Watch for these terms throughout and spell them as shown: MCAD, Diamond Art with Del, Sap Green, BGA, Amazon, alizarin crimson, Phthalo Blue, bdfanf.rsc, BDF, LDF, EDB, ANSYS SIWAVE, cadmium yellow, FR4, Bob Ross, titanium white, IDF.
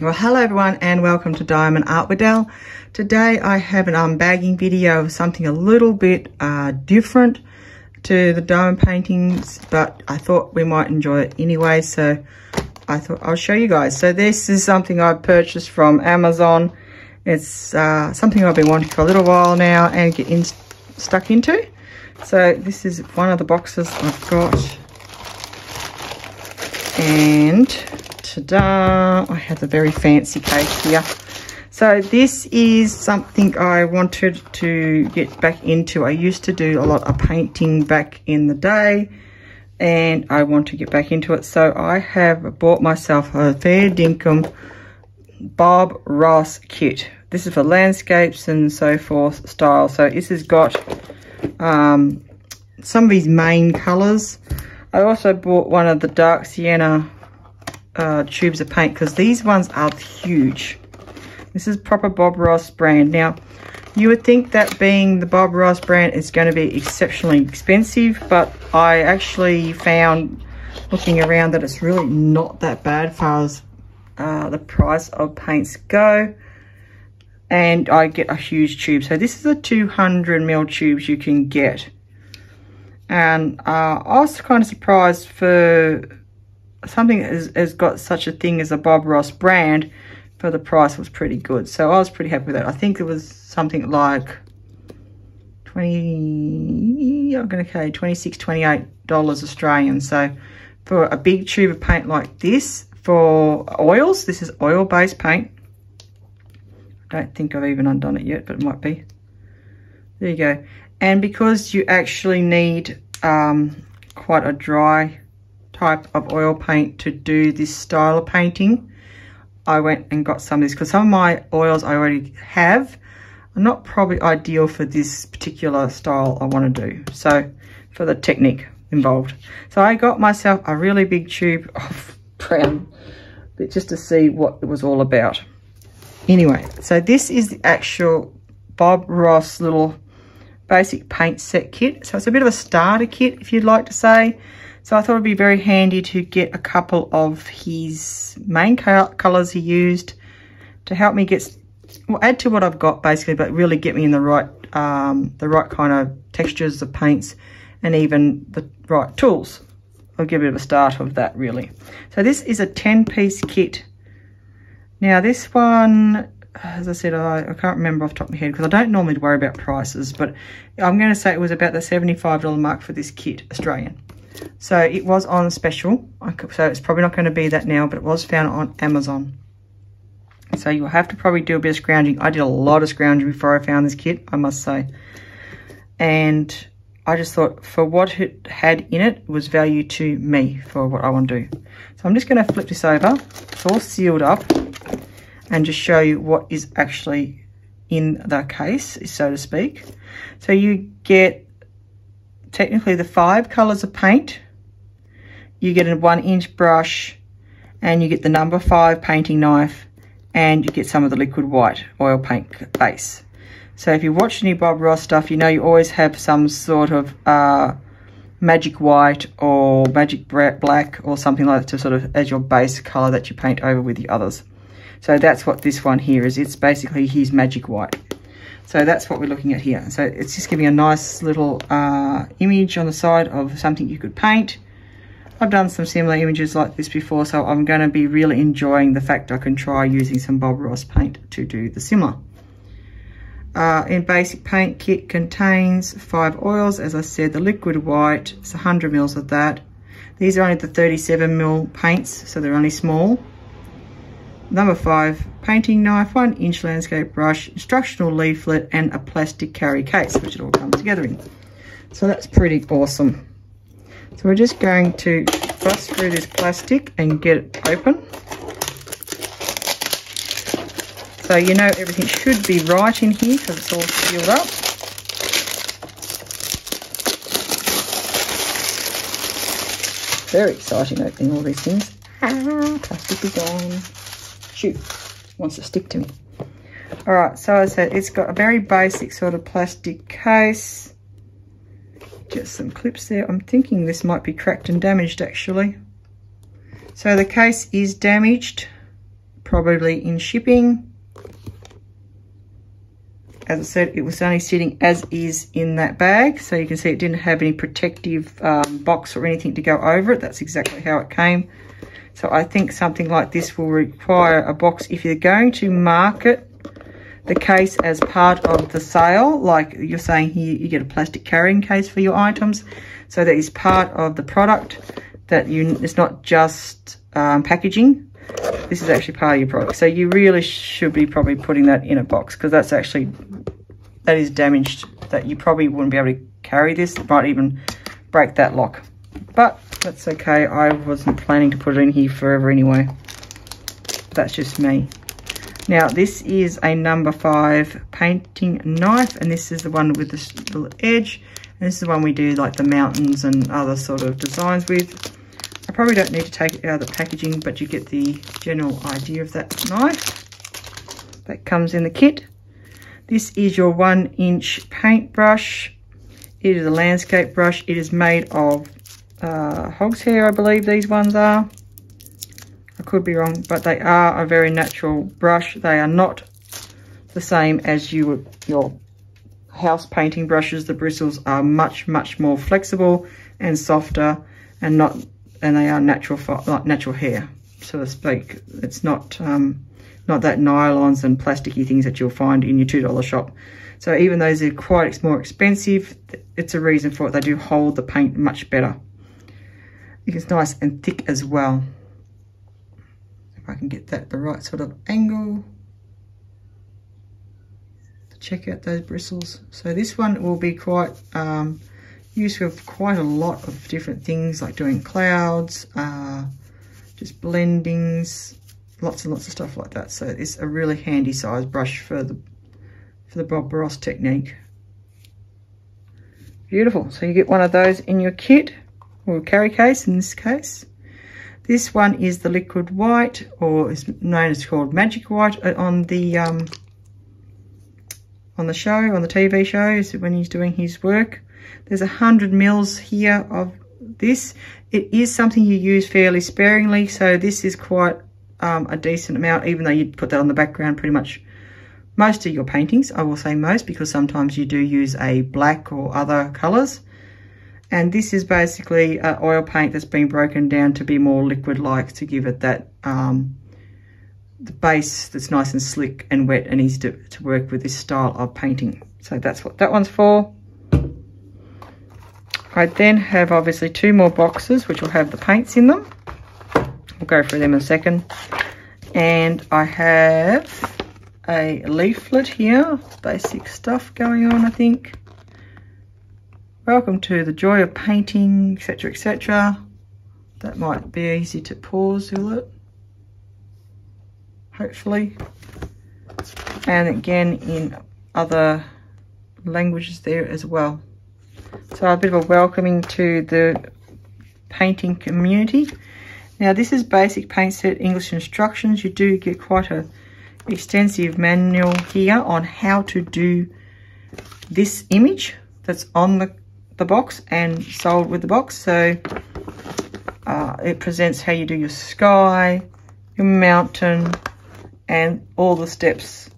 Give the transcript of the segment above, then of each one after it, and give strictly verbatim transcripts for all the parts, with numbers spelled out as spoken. Well, hello everyone and welcome to Diamond Art with Del. Today I have an unbagging video of something a little bit uh, different to the diamond paintings, but I thought we might enjoy it anyway, so I thought I'll show you guys. So this is something I purchased from Amazon. It's uh, something I've been wanting for a little while now and get in, stuck into. So this is one of the boxes I've got. And ta-da, I have a very fancy case here. So this is something I wanted to get back into. I used to do a lot of painting back in the day and I want to get back into it. So I have bought myself a fair dinkum Bob Ross kit. This is for landscapes and so forth style. So this has got um, some of his main colours. I also bought one of the dark sienna uh, tubes of paint because these ones are huge. This is proper Bob Ross brand. Now, you would think that being the Bob Ross brand is going to be exceptionally expensive, but I actually found looking around that it's really not that bad as far as uh, the price of paints go. And I get a huge tube. So this is a two hundred mil tubes you can get. And uh, I was kind of surprised for something that has, has got such a thing as a Bob Ross brand, but the price was pretty good. So I was pretty happy with that. I think it was something like twenty, I'm going to say twenty-six, twenty-eight dollars Australian. So for a big tube of paint like this, for oils, this is oil-based paint. I don't think I've even undone it yet, but it might be. There you go. And because you actually need um, quite a dry type of oil paint to do this style of painting, I went and got some of this because some of my oils I already have are not probably ideal for this particular style I want to do. So for the technique involved. So I got myself a really big tube of brown but just to see what it was all about. Anyway, so this is the actual Bob Ross little basic paint set kit. So it's a bit of a starter kit, if you'd like to say. So I thought it'd be very handy to get a couple of his main colors he used to help me get, well, add to what I've got basically, but really get me in the right, um, the right kind of textures of paints and even the right tools. I'll give a bit of a start of that really. So this is a ten piece kit. Now this one, as I said, I, I can't remember off the top of my head because I don't normally worry about prices, but I'm going to say it was about the seventy-five dollar mark for this kit, Australian. So it was on special, so it's probably not going to be that now, but it was found on Amazon. So you'll have to probably do a bit of scrounging. I did a lot of scrounging before I found this kit, I must say. And I just thought for what it had in it, it was value to me for what I want to do. So I'm just going to flip this over. It's all sealed up. And just show you what is actually in the case, so to speak. So you get technically the five colours of paint, you get a one inch brush, and you get the number five painting knife, and you get some of the liquid white oil paint base. So if you watch any Bob Ross stuff, you know you always have some sort of uh, magic white or magic black or something like that to sort of as your base colour that you paint over with the others. So that's what this one here is. It's basically his magic white. So that's what we're looking at here. So it's just giving a nice little uh, image on the side of something you could paint. I've done some similar images like this before, so I'm going to be really enjoying the fact I can try using some Bob Ross paint to do the similar. Uh, in basic paint kit contains five oils. As I said, the liquid white, it's one hundred mils of that. These are only the thirty-seven mil paints, so they're only small. Number five, painting knife, one inch landscape brush, instructional leaflet, and a plastic carry case, which it all comes together in. So that's pretty awesome. So we're just going to bust through this plastic and get it open. So you know everything should be right in here because it's all sealed up. Very exciting opening all these things. Ah, plastic is gone. Shoot, wants to stick to me. All right, so as I said, it's got a very basic sort of plastic case. Just some clips there. I'm thinking this might be cracked and damaged actually. So the case is damaged, probably in shipping. As I said, it was only sitting as is in that bag. So you can see it didn't have any protective um, box or anything to go over it. That's exactly how it came. So I think something like this will require a box. If you're going to market the case as part of the sale, like you're saying here, you get a plastic carrying case for your items. So that is part of the product, that you, it's not just um, packaging. This is actually part of your product, so you really should be probably putting that in a box, because that's actually, that is damaged, that you probably wouldn't be able to carry this. It might even break that lock, but that's okay. I wasn't planning to put it in here forever anyway. That's just me. Now this is a number five painting knife, and this is the one with the little edge, and this is the one we do like the mountains and other sort of designs with. I probably don't need to take it out of the packaging, but you get the general idea of that knife that comes in the kit. This is your one inch paintbrush. It is a landscape brush. It is made of uh, horsehair, I believe these ones are. I could be wrong, but they are a very natural brush. They are not the same as you, your house painting brushes. The bristles are much, much more flexible and softer, and not and they are natural, like natural hair, so to speak. It's not um, not that nylons and plasticky things that you'll find in your two dollar shop. So even though they're quite more expensive, it's a reason for it. They do hold the paint much better. It's nice and thick as well. If I can get that the right sort of angle to check out those bristles. So this one will be quite um, use of quite a lot of different things, like doing clouds, uh, just blendings, lots and lots of stuff like that. So it's a really handy size brush for the for the Bob Ross technique. Beautiful. So you get one of those in your kit, or carry case in this case. This one is the liquid white, or is known as called magic white on the um, on the show, on the T V shows when he's doing his work. There's a hundred mils here of this. It is something you use fairly sparingly, so this is quite um, a decent amount, even though you put that on the background pretty much most of your paintings. I will say most, because sometimes you do use a black or other colours. And this is basically uh, oil paint that's been broken down to be more liquid-like, to give it that um, the base that's nice and slick and wet and easy to, to work with this style of painting. So that's what that one's for. I then have obviously two more boxes which will have the paints in them. We'll go through them in a second. And I have a leaflet here, basic stuff going on, I think. Welcome to the joy of painting, et cetera, et cetera. That might be easy to pause, will it? Hopefully. And again in other languages there as well. So a bit of a welcoming to the painting community. Now this is basic paint set, English instructions. You do get quite a extensive manual here on how to do this image that's on the, the box and sold with the box. So uh, it presents how you do your sky, your mountain, and all the steps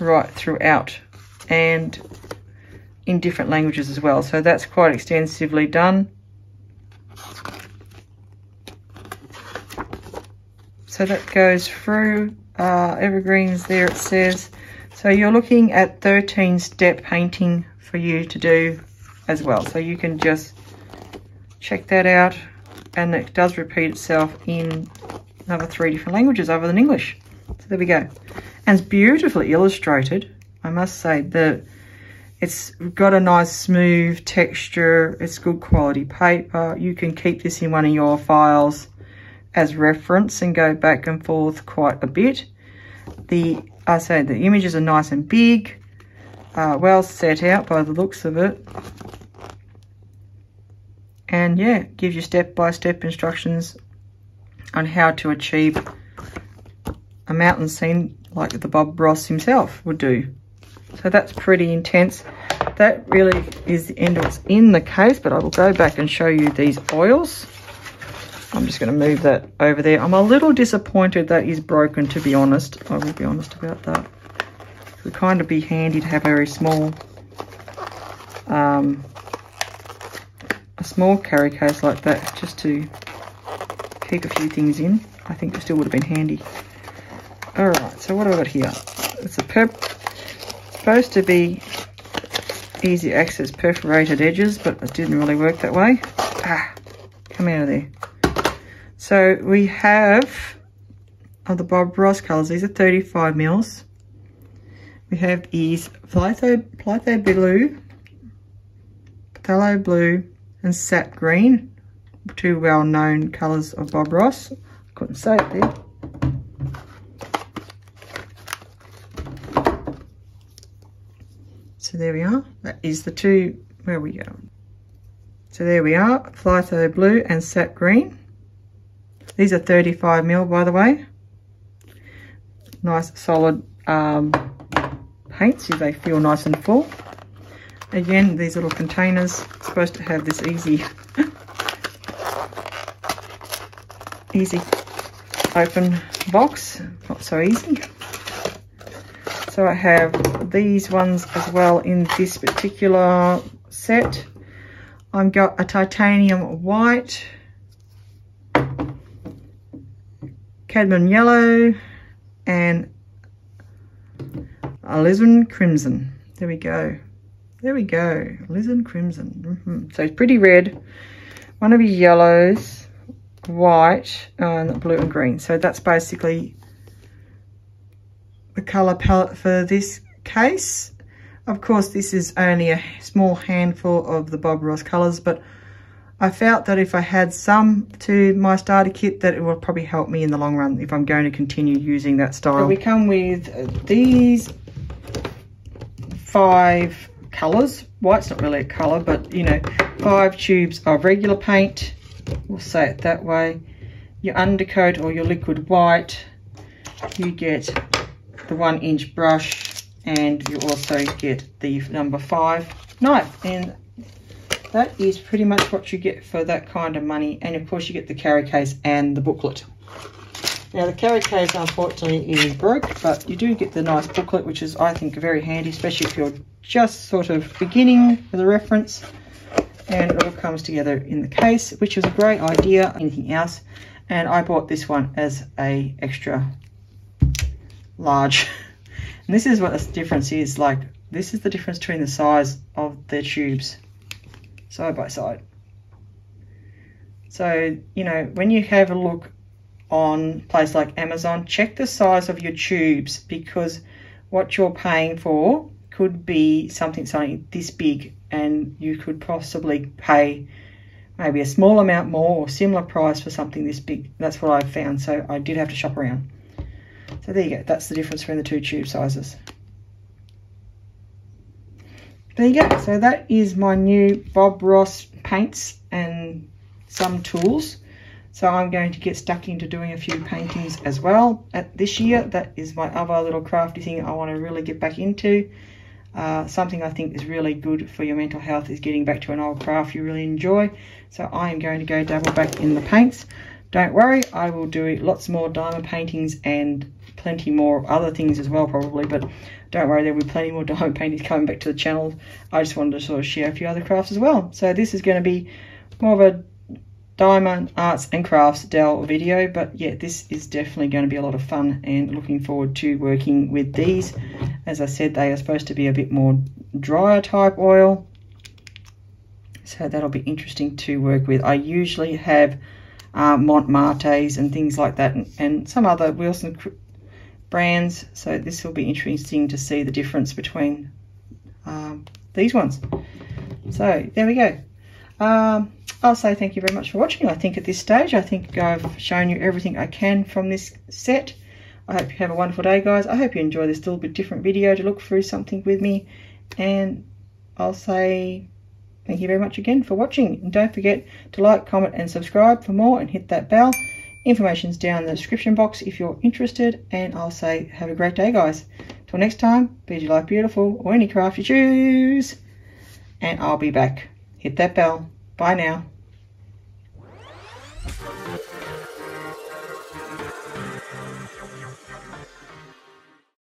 right throughout, and in different languages as well. So that's quite extensively done. So that goes through uh, evergreens there, it says. So you're looking at thirteen step painting for you to do as well. So you can just check that out, and it does repeat itself in another three different languages other than English. So there we go. And it's beautifully illustrated, I must say. The It's got a nice smooth texture, it's good quality paper. You can keep this in one of your files as reference and go back and forth quite a bit. The, I say the images are nice and big, uh, well set out by the looks of it. And yeah, gives you step-by-step instructions on how to achieve a mountain scene like the Bob Ross himself would do. So that's pretty intense. That really is the end of what's in the case, but I will go back and show you these oils. I'm just going to move that over there. I'm a little disappointed that is broken, to be honest. I will be honest about that. It would kind of be handy to have a very small, um, a small carry case like that, just to keep a few things in. I think it still would have been handy. All right, so what do I got here? It's a perp. It's supposed to be easy access perforated edges, but it didn't really work that way. Ah, come out of there. So we have of the Bob Ross colours. These are thirty-five mils. We have is Phthalo, Phthalo Blue, Phthalo Blue, and Sap Green, two well-known colours of Bob Ross. Couldn't say it there. So there we are. That is the two. Where we go? So there we are. Phthalo Blue and Sap Green. These are thirty-five mil, by the way. Nice solid um, paints. So they feel nice and full. Again, these little containers. It's supposed to have this easy, easy open box. Not so easy. So I have these ones as well in this particular set. I've got a titanium white, cadmium yellow, and alizarin crimson. There we go. There we go. Alizarin crimson. Mm-hmm. So it's pretty red. One of your yellows, white, and blue and green. So that's basically the colour palette for this case. Of course, this is only a small handful of the Bob Ross colours, but I felt that if I had some to my starter kit, that it will probably help me in the long run if I'm going to continue using that style. So we come with these five colours. White's not really a colour, but you know, five tubes of regular paint. We'll say it that way. Your undercoat or your liquid white. You get the one inch brush, and you also get the number five knife, and that is pretty much what you get for that kind of money. And of course you get the carry case and the booklet. Now the carry case unfortunately is broke, but you do get the nice booklet, which is I think very handy, especially if you're just sort of beginning with a reference, and it all comes together in the case, which is a great idea. Anything else? And I bought this one as a extra large, and this is what the difference is. Like, this is the difference between the size of the tubes side by side. So you know, when you have a look on places like Amazon, check the size of your tubes, because what you're paying for could be something something this big, and you could possibly pay maybe a small amount more or similar price for something this big. That's what I've found, so I did have to shop around. So there you go, that's the difference between the two tube sizes. There you go, so that is my new Bob Ross paints and some tools. So I'm going to get stuck into doing a few paintings as well at this year. That is my other little crafty thing I want to really get back into. Uh, something I think is really good for your mental health is getting back to an old craft you really enjoy. So I am going to go dabble back in the paints. Don't worry, I will do lots more diamond paintings and plenty more other things as well probably, but don't worry, there will be plenty more diamond paintings coming back to the channel. I just wanted to sort of share a few other crafts as well. So this is going to be more of a Diamond Arts and Crafts Del video, but yeah, this is definitely going to be a lot of fun, and looking forward to working with these. As I said, they are supposed to be a bit more drier type oil, so that'll be interesting to work with. I usually have Uh, Montmartres and things like that, and, and some other Wilson brands, so this will be interesting to see the difference between um, these ones. So there we go. um, I'll say thank you very much for watching. I think at this stage I think I've shown you everything I can from this set. I hope you have a wonderful day, guys. I hope you enjoy this little bit different video to look through something with me, and I'll say thank you very much again for watching, and don't forget to like, comment and subscribe for more, and hit that bell. Information's down in the description box if you're interested, and I'll say have a great day, guys. Till next time, be your life beautiful, or any craft you choose, and I'll be back. Hit that bell. Bye now.